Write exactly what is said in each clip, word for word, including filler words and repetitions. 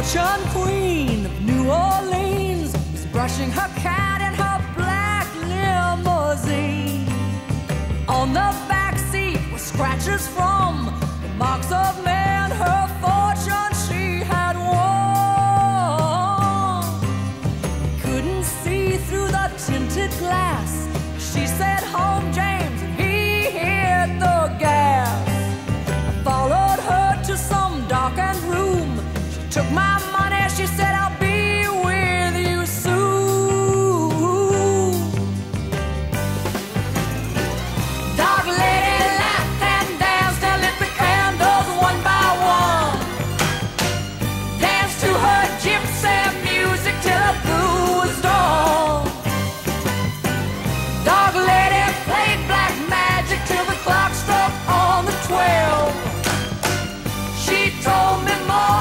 fortune queen of New Orleans is brushing her cat in her black limousine. On the backseat were scratches from the marks of man, her fortune she had won. Couldn't see through the tinted glass. She said, "Home, James," and he hit the gas. I followed her to some darkened room. Took my money, she said, "I'll be with you soon." Dark lady laughed and danced and lit the candles one by one. Danced to her gypsy music till the blue was dawn. Dark lady played black magic till the clock struck on the twelve. She told me more .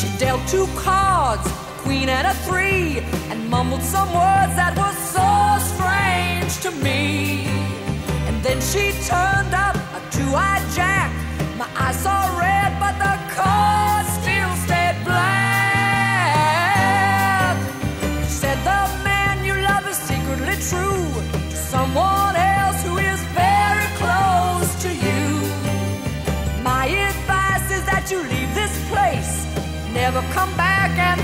She dealt two cards, a queen and a three, and mumbled some words that were so strange to me. And then she turned up a two-eyed jack. My eyes saw red, but the cards still stayed black. She said, "The man you love is secretly true to someone else who is very close to you. My advice is that you leave this place, never come back and